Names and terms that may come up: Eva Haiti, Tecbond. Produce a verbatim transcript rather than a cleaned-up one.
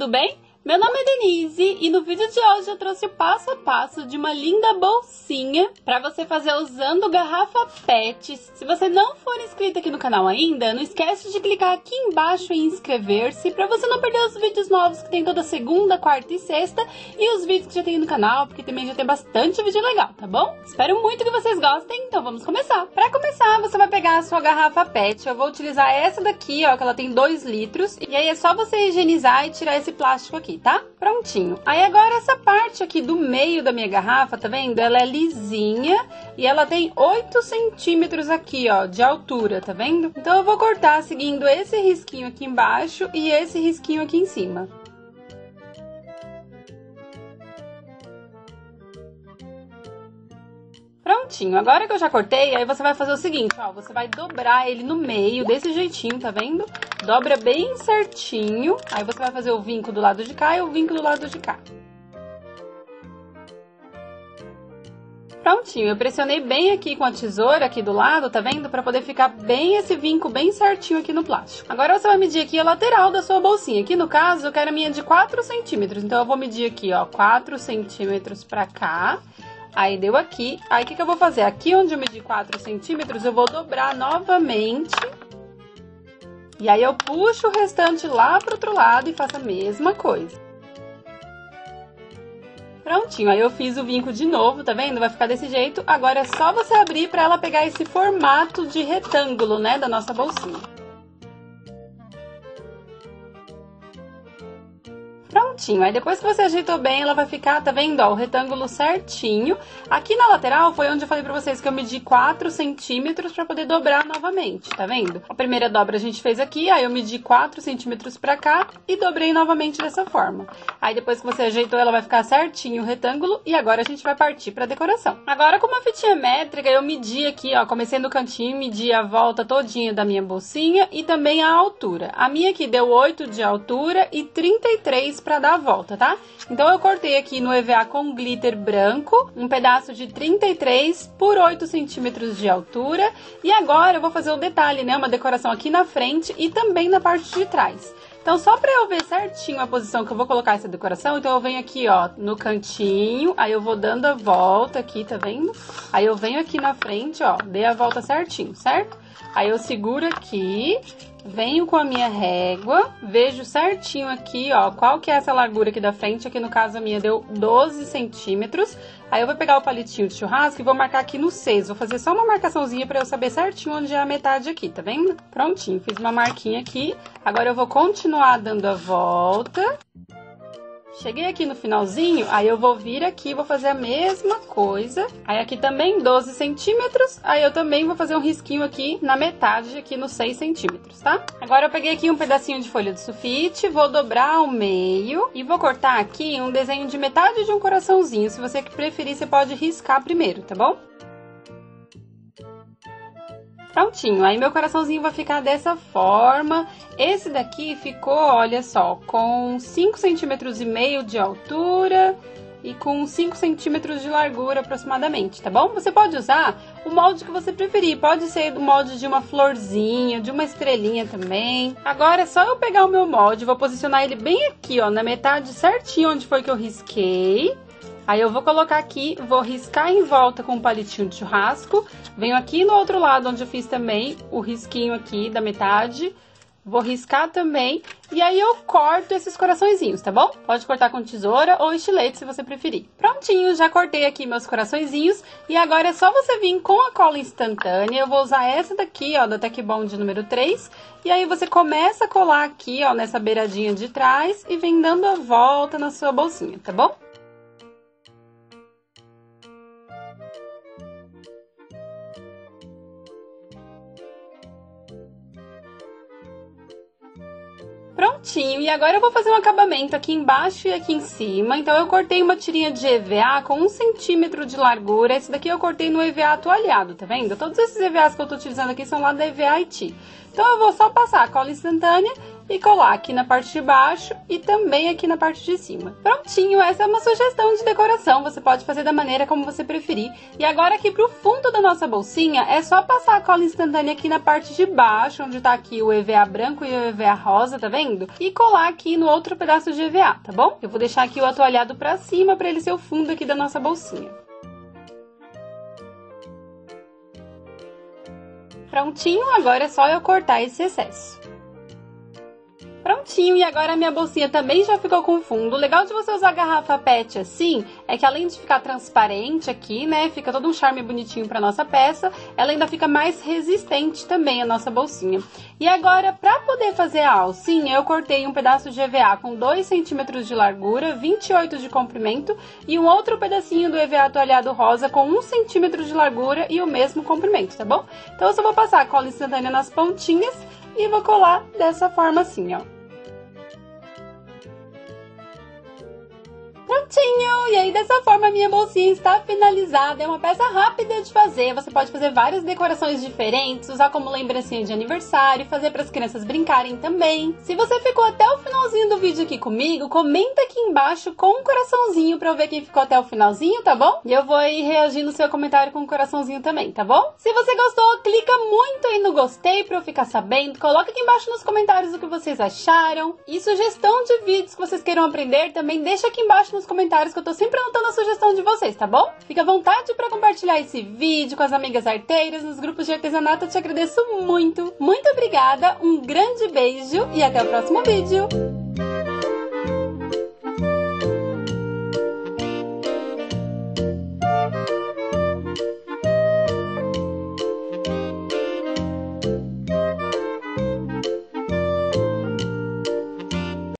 tudo bem? Meu nome é Denise e no vídeo de hoje eu trouxe o passo a passo de uma linda bolsinha para você fazer usando garrafa pets. Se você não for inscrito aqui no canal ainda, não esquece de clicar aqui embaixo em inscrever-se para você não perder os vídeos novos que tem toda segunda, quarta e sexta e os vídeos que já tem no canal, porque também já tem bastante vídeo legal, tá bom? Espero muito que vocês gostem, então vamos começar. Para começar, você vai pegar a sua garrafa pet. Eu vou utilizar essa daqui, ó, que ela tem dois litros, e aí é só você higienizar e tirar esse plástico aqui, tá? Prontinho. Aí agora essa parte aqui do meio da minha garrafa, tá vendo? Ela é lisinha e ela tem oito centímetros aqui, ó, de altura, tá vendo? Então eu vou cortar seguindo esse risquinho aqui embaixo e esse risquinho aqui em cima. Prontinho. Agora que eu já cortei, aí você vai fazer o seguinte, ó, você vai dobrar ele no meio desse jeitinho, tá vendo? Dobra bem certinho, aí você vai fazer o vinco do lado de cá e o vinco do lado de cá. Prontinho, eu pressionei bem aqui com a tesoura aqui do lado, tá vendo? Pra poder ficar bem esse vinco bem certinho aqui no plástico. Agora você vai medir aqui a lateral da sua bolsinha. Aqui no caso, eu quero a minha de quatro centímetros, então eu vou medir aqui, ó, quatro centímetros pra cá. Aí deu aqui, aí o que que eu vou fazer? Aqui onde eu medi quatro centímetros, eu vou dobrar novamente. E aí eu puxo o restante lá pro outro lado e faço a mesma coisa. Prontinho, aí eu fiz o vinco de novo, tá vendo? Vai ficar desse jeito. Agora é só você abrir pra ela pegar esse formato de retângulo, né, da nossa bolsinha. Prontinho, aí depois que você ajeitou bem, ela vai ficar, tá vendo, ó, o retângulo certinho. Aqui na lateral foi onde eu falei pra vocês que eu medi quatro centímetros pra poder dobrar novamente, tá vendo? A primeira dobra a gente fez aqui, aí eu medi quatro centímetros pra cá e dobrei novamente dessa forma. Aí depois que você ajeitou, ela vai ficar certinho o retângulo e agora a gente vai partir pra decoração. Agora com uma fitinha métrica, eu medi aqui, ó, comecei no cantinho, medi a volta todinha da minha bolsinha e também a altura. A minha aqui deu oito de altura e trinta e três para dar a volta, tá? Então eu cortei aqui no E V A com glitter branco um pedaço de trinta e três por oito centímetros de altura e agora eu vou fazer o detalhe, né? Uma decoração aqui na frente e também na parte de trás. Então só pra eu ver certinho a posição que eu vou colocar essa decoração, então eu venho aqui, ó, no cantinho, aí eu vou dando a volta aqui, tá vendo? Aí eu venho aqui na frente, ó, dei a volta certinho, certo? Aí eu seguro aqui, venho com a minha régua, vejo certinho aqui, ó, qual que é essa largura aqui da frente, aqui no caso a minha deu doze centímetros. Aí eu vou pegar o palitinho de churrasco e vou marcar aqui no seis, vou fazer só uma marcaçãozinha pra eu saber certinho onde é a metade aqui, tá vendo? Prontinho, fiz uma marquinha aqui, agora eu vou continuar dando a volta. Cheguei aqui no finalzinho, aí eu vou vir aqui, vou fazer a mesma coisa. Aí aqui também doze centímetros, aí eu também vou fazer um risquinho aqui na metade, aqui nos seis centímetros, tá? Agora eu peguei aqui um pedacinho de folha de sulfite, vou dobrar ao meio e vou cortar aqui um desenho de metade de um coraçãozinho. Se você preferir, você pode riscar primeiro, tá bom? Prontinho, aí meu coraçãozinho vai ficar dessa forma. Esse daqui ficou, olha só, com cinco centímetros e meio de altura e com cinco centímetros de largura aproximadamente, tá bom? Você pode usar o molde que você preferir, pode ser do molde de uma florzinha, de uma estrelinha também. Agora é só eu pegar o meu molde, vou posicionar ele bem aqui, ó, na metade certinho onde foi que eu risquei. Aí eu vou colocar aqui, vou riscar em volta com um palitinho de churrasco, venho aqui no outro lado onde eu fiz também o risquinho aqui da metade, vou riscar também e aí eu corto esses coraçõezinhos, tá bom? Pode cortar com tesoura ou estilete se você preferir. Prontinho, já cortei aqui meus coraçõezinhos e agora é só você vir com a cola instantânea, eu vou usar essa daqui, ó, da Tecbond número três, e aí você começa a colar aqui, ó, nessa beiradinha de trás e vem dando a volta na sua bolsinha, tá bom? Prontinho, e agora eu vou fazer um acabamento aqui embaixo e aqui em cima, então eu cortei uma tirinha de E V A com um centímetro de largura, esse daqui eu cortei no E V A atualhado, tá vendo? Todos esses E V As que eu tô utilizando aqui são lá da E V A Haiti. Então eu vou só passar a cola instantânea e colar aqui na parte de baixo e também aqui na parte de cima. Prontinho, essa é uma sugestão de decoração, você pode fazer da maneira como você preferir. E agora aqui pro fundo da nossa bolsinha, é só passar a cola instantânea aqui na parte de baixo, onde tá aqui o EVA branco e o EVA rosa, tá vendo? E colar aqui no outro pedaço de EVA, tá bom? Eu vou deixar aqui o atualhado pra cima pra ele ser o fundo aqui da nossa bolsinha. Prontinho, agora é só eu cortar esse excesso. Prontinho, e agora a minha bolsinha também já ficou com fundo. O legal de você usar a garrafa pet assim, é que além de ficar transparente aqui, né, fica todo um charme bonitinho pra nossa peça, ela ainda fica mais resistente também a nossa bolsinha. E agora, pra poder fazer a alcinha, eu cortei um pedaço de EVA com dois centímetros de largura, vinte e oito de comprimento, e um outro pedacinho do EVA atualhado rosa com um centímetro de largura e o mesmo comprimento, tá bom? Então eu só vou passar a cola instantânea nas pontinhas, e vou colar dessa forma assim, ó. Prontinho! E aí dessa forma a minha bolsinha está finalizada, é uma peça rápida de fazer, você pode fazer várias decorações diferentes, usar como lembrancinha de aniversário, fazer para as crianças brincarem também. Se você ficou até o finalzinho do vídeo aqui comigo, comenta aqui embaixo com um coraçãozinho para eu ver quem ficou até o finalzinho, tá bom? E eu vou aí reagir no seu comentário com um coraçãozinho também, tá bom? Se você gostou, clica muito aí no gostei para eu ficar sabendo, coloca aqui embaixo nos comentários o que vocês acharam e sugestão de vídeos que vocês queiram aprender também, deixa aqui embaixo nos comentários que eu tô sempre anotando a sugestão de vocês, tá bom? Fica à vontade pra compartilhar esse vídeo com as amigas arteiras, nos grupos de artesanato, eu te agradeço muito. Muito obrigada, um grande beijo e até o próximo vídeo!